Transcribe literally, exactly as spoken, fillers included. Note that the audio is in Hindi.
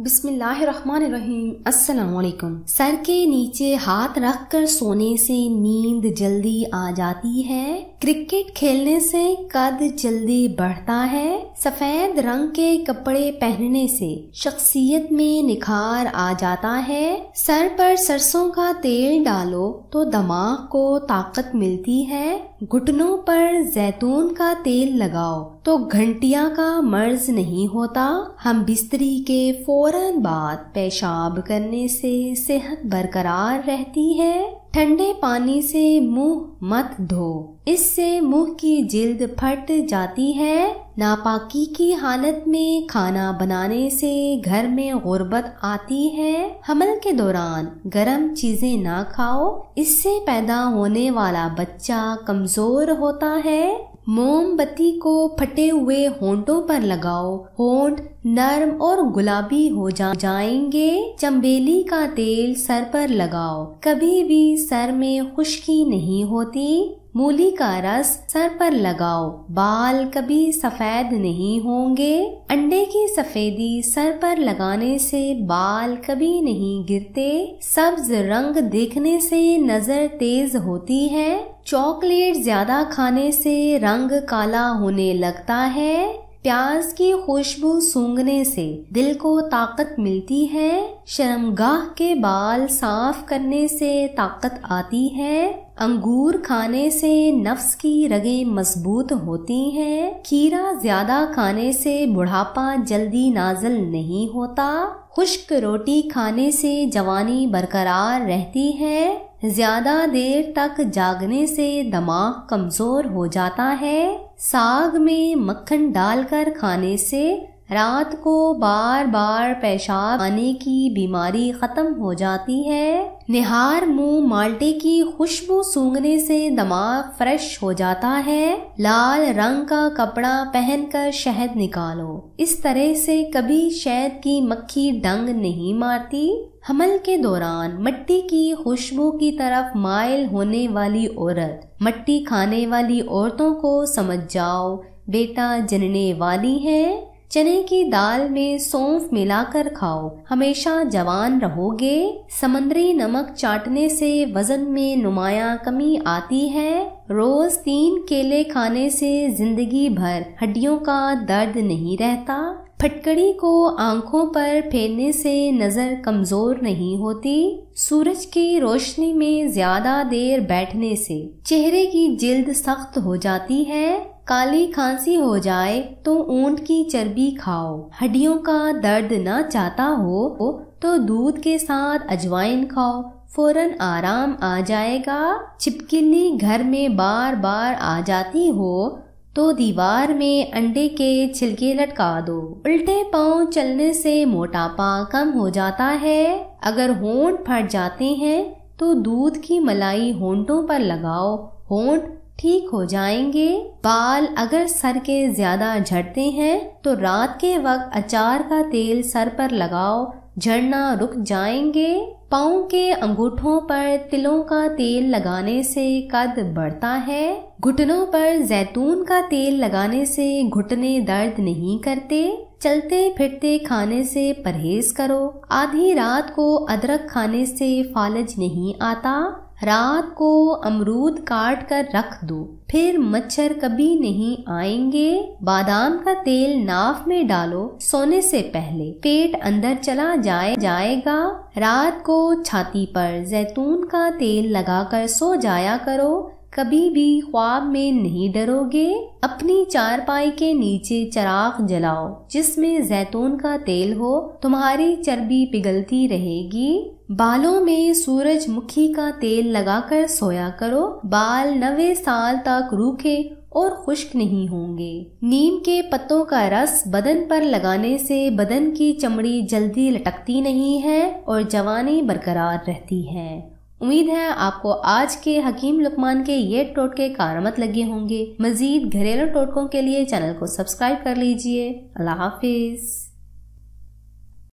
बिस्मिल्लाहिर्रहमानिर्रहीम। अस्सलामुअलैकुम। सर के नीचे हाथ रख कर सोने से नींद जल्दी आ जाती है। क्रिकेट खेलने से कद जल्दी बढ़ता है। सफेद रंग के कपड़े पहनने से शख्सियत में निखार आ जाता है। सर पर सरसों का तेल डालो तो दिमाग को ताकत मिलती है। घुटनों पर जैतून का तेल लगाओ तो घंटिया का मर्ज नहीं होता। हम बिस्तरी के फौरन बाद पेशाब करने से सेहत बरकरार रहती है। ठंडे पानी से मुंह मत धो, इससे मुंह की जिल्द फट जाती है। नापाकी की हालत में खाना बनाने से घर में गुर्बत आती है। हमल के दौरान गर्म चीजें ना खाओ, इससे पैदा होने वाला बच्चा कमजोर होता है। मोमबत्ती को फटे हुए होंठों पर लगाओ, होंठ नर्म और गुलाबी हो जा जाएंगे। चंबेली का तेल सर पर लगाओ, कभी भी सर में खुश्की नहीं होती। मूली का रस सर पर लगाओ, बाल कभी सफेद नहीं होंगे। अंडे की सफेदी सर पर लगाने से बाल कभी नहीं गिरते। सब्ज रंग देखने से नजर तेज होती है। चॉकलेट ज्यादा खाने से रंग काला होने लगता है। प्याज की खुशबू सूंघने से दिल को ताकत मिलती है। शर्मगाह के बाल साफ करने से ताकत आती है। अंगूर खाने से नफ्स की रगें मजबूत होती हैं। खीरा ज्यादा खाने से बुढ़ापा जल्दी नाजल नहीं होता। खुश्क रोटी खाने से जवानी बरकरार रहती है। ज्यादा देर तक जागने से दिमाग कमजोर हो जाता है। साग में मक्खन डालकर खाने से रात को बार बार पेशाब आने की बीमारी खत्म हो जाती है। निहार मुंह माल्टे की खुशबू सूंघने से दिमाग फ्रेश हो जाता है। लाल रंग का कपड़ा पहनकर शहद निकालो, इस तरह से कभी शहद की मक्खी डंग नहीं मारती। हमल के दौरान मिट्टी की खुशबू की तरफ माइल होने वाली औरत मिट्टी खाने वाली औरतों को समझ जाओ, बेटा जनने वाली है। चने की दाल में सौंफ मिलाकर खाओ, हमेशा जवान रहोगे। समंदरी नमक चाटने से वजन में नुमाया कमी आती है। रोज तीन केले खाने से जिंदगी भर हड्डियों का दर्द नहीं रहता। फटकड़ी को आंखों पर फेरने से नजर कमजोर नहीं होती। सूरज की रोशनी में ज्यादा देर बैठने से चेहरे की जिल्द सख्त हो जाती है। काली खांसी हो जाए तो ऊंट की चर्बी खाओ। हड्डियों का दर्द ना चाहता हो तो दूध के साथ अजवाइन खाओ, फौरन आराम आ जाएगा। छिपकली घर में बार बार आ जाती हो तो दीवार में अंडे के छिलके लटका दो। उल्टे पांव चलने से मोटापा कम हो जाता है। अगर होंठ फट जाते हैं तो दूध की मलाई होंठों पर लगाओ, होंठ ठीक हो जाएंगे। बाल अगर सर के ज्यादा झड़ते हैं तो रात के वक्त अचार का तेल सर पर लगाओ, झड़ना रुक जाएंगे। पाँव के अंगूठों पर तिलों का तेल लगाने से कद बढ़ता है। घुटनों पर जैतून का तेल लगाने से घुटने दर्द नहीं करते। चलते फिरते खाने से परहेज करो। आधी रात को अदरक खाने से फालज नहीं आता। रात को अमरूद काट कर रख दो, फिर मच्छर कभी नहीं आएंगे। बादाम का तेल नाफ में डालो, सोने से पहले पेट अंदर चला जाए जाएगा। रात को छाती पर जैतून का तेल लगाकर सो जाया करो, कभी भी ख्वाब में नहीं डरोगे। अपनी चारपाई के नीचे चिराग जलाओ जिसमें जैतून का तेल हो, तुम्हारी चर्बी पिघलती रहेगी। बालों में सूरजमुखी का तेल लगाकर सोया करो, बाल नवे साल तक रूखे और खुश्क नहीं होंगे। नीम के पत्तों का रस बदन पर लगाने से बदन की चमड़ी जल्दी लटकती नहीं है और जवानी बरकरार रहती है। उम्मीद है आपको आज के हकीम लुकमान के ये टोटके कारमत लगे होंगे। मजीद घरेलू टोटकों के लिए चैनल को सब्सक्राइब कर लीजिए। अल्लाह हाफिज।